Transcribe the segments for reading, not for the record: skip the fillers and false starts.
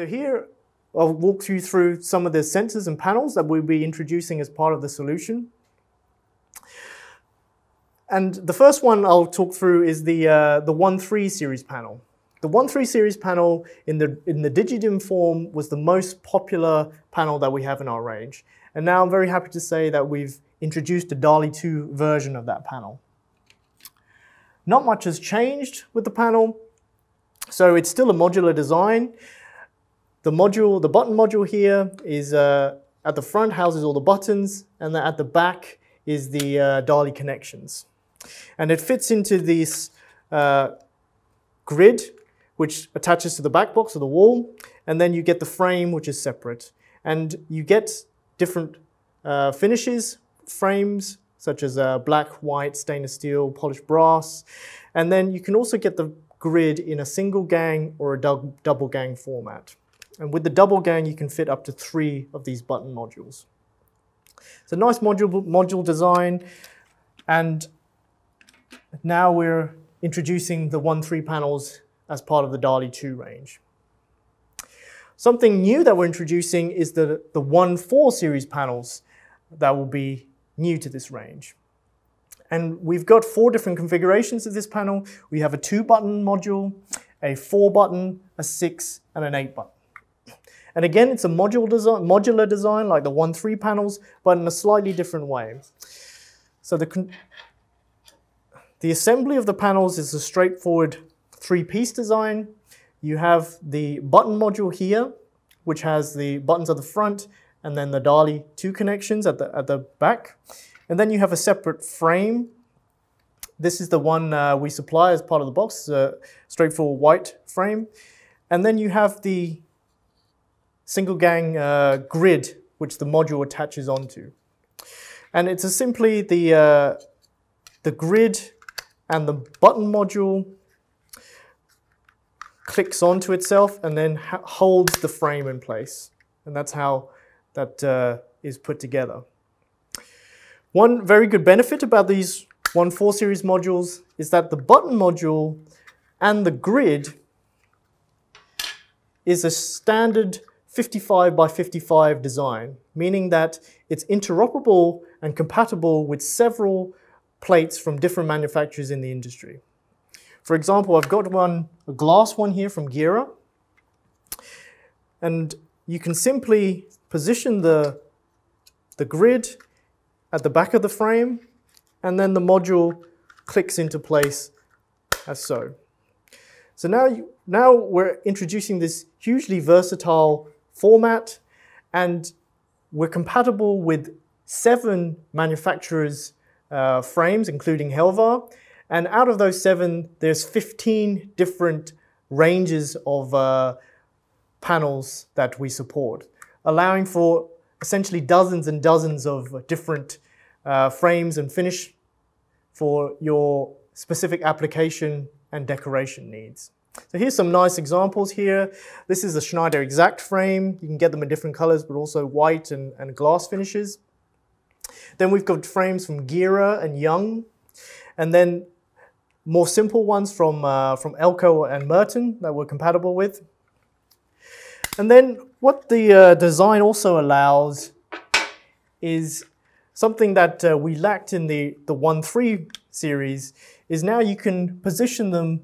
So here I'll walk you through some of the sensors and panels that we'll be introducing as part of the solution. And the first one I'll talk through is the 1.3 series panel. The 1.3 series panel in the Digidim form was the most popular panel that we have in our range. And now I'm very happy to say that we've introduced a DALI 2 version of that panel. Not much has changed with the panel, so it's still a modular design. The button module here is at the front, houses all the buttons, and at the back is the DALI connections. And it fits into this grid, which attaches to the back box of the wall, and then you get the frame, which is separate. And you get different finishes, frames, such as black, white, stainless steel, polished brass, and then you can also get the grid in a single gang or a double gang format. And with the double gang, you can fit up to 3 of these button modules. It's a nice module design, and now we're introducing the 1.3 panels as part of the DALI 2 range. Something new that we're introducing is the 1.4 series panels that will be new to this range. And we've got 4 different configurations of this panel. We have a 2-button module, a 4-button, a 6, and an 8-button. And again, it's a modular design like the 1.3 panels, but in a slightly different way. So the assembly of the panels is a straightforward 3-piece design. You have the button module here, which has the buttons at the front, and then the DALI 2 connections at the back. And then you have a separate frame. This is the one we supply as part of the box. It's a straightforward white frame. And then you have the single gang grid, which the module attaches onto. And it's simply the grid and the button module clicks onto itself and then holds the frame in place. And that's how that is put together. One very good benefit about these 1.4 series modules is that the button module and the grid is a standard 55x55 design, meaning that it's interoperable and compatible with several plates from different manufacturers in the industry. For example, I've got a glass one here from Gira, and you can simply position the grid at the back of the frame, and then the module clicks into place as so. So now we're introducing this hugely versatile format, and we're compatible with 7 manufacturers' frames, including Helvar, and out of those 7, there's 15 different ranges of panels that we support, allowing for essentially dozens and dozens of different frames and finish for your specific application and decoration needs. So here's some nice examples here. This is a Schneider Exact frame. You can get them in different colors, but also white and glass finishes. Then we've got frames from Gira and Young, and then more simple ones from Elko and Merton that we're compatible with. And then what the design also allows is something that we lacked in the 1.3 series, is now you can position them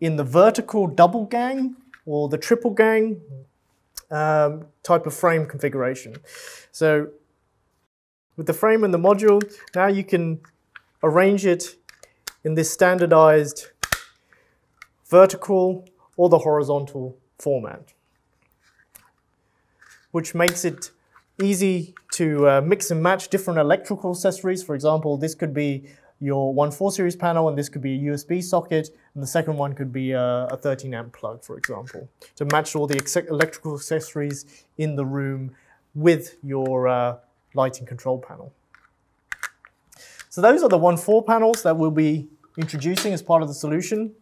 in the vertical double gang or the triple gang type of frame configuration. So with the frame and the module, now you can arrange it in this standardized vertical or the horizontal format, which makes it easy to mix and match different electrical accessories. For example, this could be your 1.4 series panel, and this could be a USB socket, and the second one could be a 13 amp plug, for example, to match all the electrical accessories in the room with your lighting control panel. So those are the 1.4 panels that we'll be introducing as part of the solution,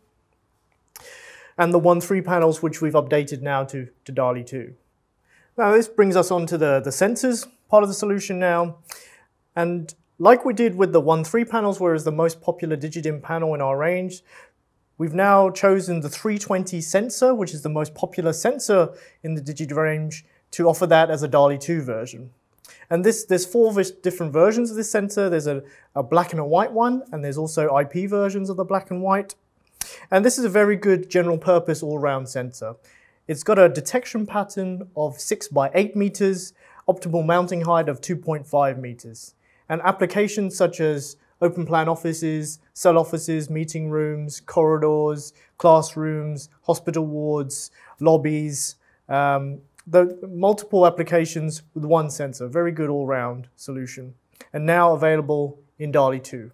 and the 1.3 panels, which we've updated now to DALI 2. Now this brings us on to the sensors part of the solution now. And like we did with the 1.3 panels, where it's the most popular Digidim panel in our range, We've now chosen the 320 sensor, which is the most popular sensor in the Digidim range, to offer that as a DALI 2 version. And there's four different versions of this sensor. There's a black and a white one, and there's also IP versions of the black and white. And this is a very good general purpose all-round sensor. It's got a detection pattern of 6 by 8 meters, optimal mounting height of 2.5 meters. And applications such as open plan offices, cell offices, meeting rooms, corridors, classrooms, hospital wards, lobbies, the multiple applications with one sensor. Very good all-round solution, and now available in DALI 2.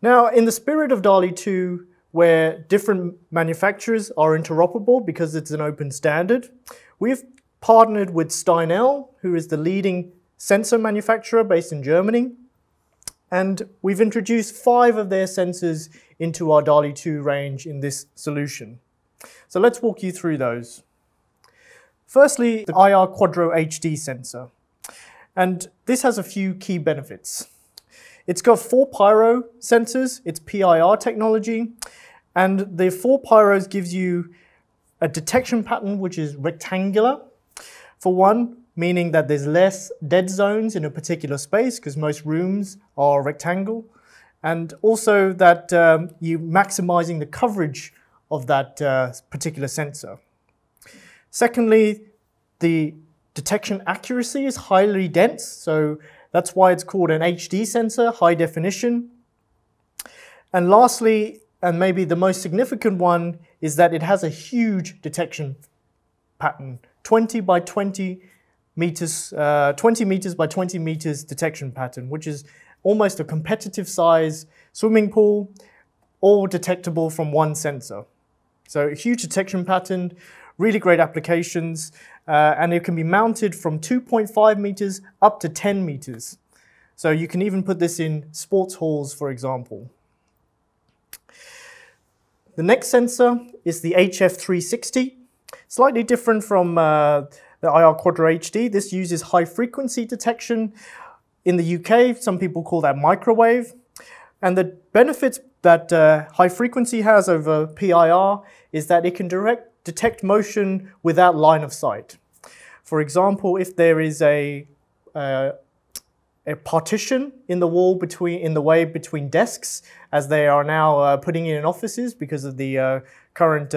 Now, in the spirit of DALI 2, where different manufacturers are interoperable because it's an open standard, we've partnered with Steinel, who is the leading sensor manufacturer based in Germany, and we've introduced 5 of their sensors into our DALI 2 range in this solution. So let's walk you through those. Firstly, the IR Quadro HD sensor. And this has a few key benefits. It's got 4 pyro sensors, it's PIR technology, and the 4 pyros gives you a detection pattern which is rectangular, for one, meaning that there's less dead zones in a particular space because most rooms are rectangle, and also that you're maximizing the coverage of that particular sensor. Secondly, the detection accuracy is highly dense, so that's why it's called an HD sensor, high definition. And lastly, and maybe the most significant one, is that it has a huge detection pattern, 20 meters by 20 meters detection pattern, which is almost a competitive size swimming pool, all detectable from one sensor. So a huge detection pattern, really great applications, and it can be mounted from 2.5 meters up to 10 meters. So you can even put this in sports halls, for example. The next sensor is the HF360. Slightly different from the IR Quadro HD. This uses high frequency detection. In the UK, some people call that microwave. And the benefits that high frequency has over PIR is that it can detect motion without line of sight. For example, if there is a partition in the wall in the way between desks, as they are now putting in offices because of the current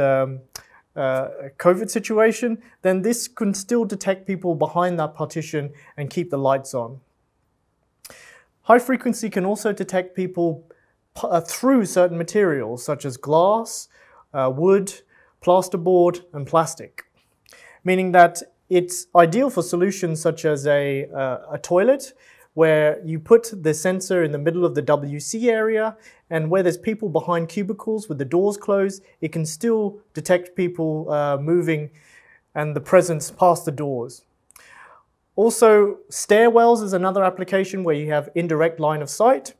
COVID situation, then this can still detect people behind that partition and keep the lights on. High frequency can also detect people through certain materials such as glass, wood, plasterboard and plastic, meaning that it's ideal for solutions such as a toilet, where you put the sensor in the middle of the WC area, and where there's people behind cubicles with the doors closed, it can still detect people moving and the presence past the doors. Also, stairwells is another application where you have indirect line of sight,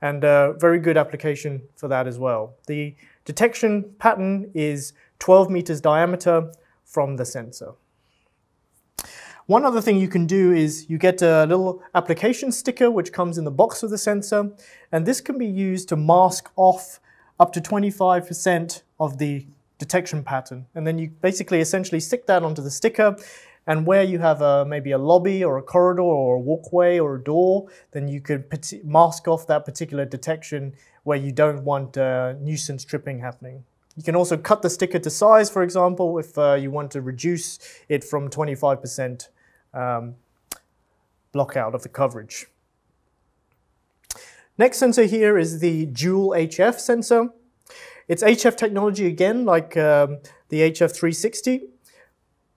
and a very good application for that as well. The detection pattern is 12 meters diameter from the sensor. One other thing you can do is you get a little application sticker which comes in the box of the sensor, and this can be used to mask off up to 25% of the detection pattern. And then you basically essentially stick that onto the sticker, and where you have maybe a lobby or a corridor or a walkway or a door, then you could mask off that particular detection where you don't want nuisance tripping happening. You can also cut the sticker to size, for example, if you want to reduce it from 25% block out of the coverage. Next sensor here is the Joule HF sensor. It's HF technology again, like the HF360.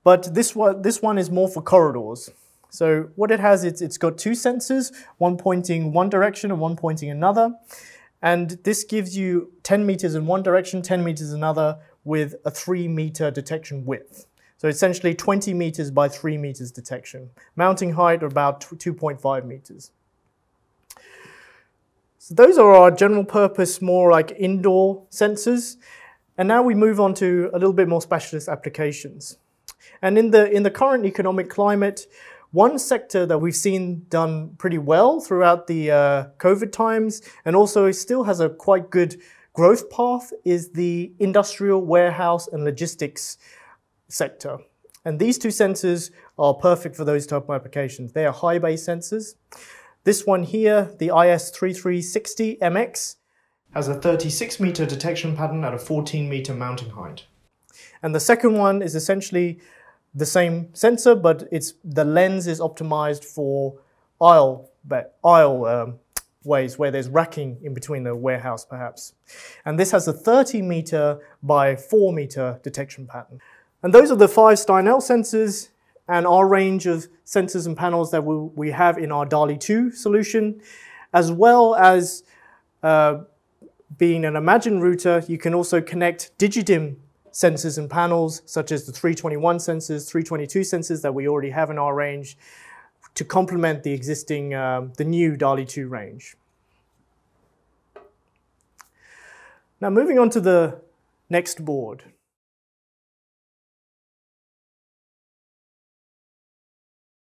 But this one is more for corridors. So what it has, it's got 2 sensors, one pointing one direction and one pointing another. And this gives you 10 meters in one direction, 10 meters another, with a 3-meter detection width. So essentially 20 meters by 3 meters detection. Mounting height of about 2.5 meters. So those are our general purpose, more like indoor sensors. And now we move on to a little bit more specialist applications. And in the current economic climate, one sector that we've seen done pretty well throughout the COVID times, and also still has a quite good growth path is the industrial, warehouse and logistics sector. And these two sensors are perfect for those type of applications. They are high bay sensors. This one here, the IS3360MX, has a 36 meter detection pattern at a 14 meter mounting height. And the second one is essentially the same sensor, but the lens is optimized for aisle ways where there's racking in between the warehouse perhaps. And this has a 30 meter by 4 meter detection pattern. And those are the 5 Steinel sensors and our range of sensors and panels that we have in our DALI 2 solution, as well as being an Imagine router, you can also connect Digidim sensors and panels, such as the 321 sensors, 322 sensors that we already have in our range, to complement the existing, the new DALI 2 range. Now moving on to the next board.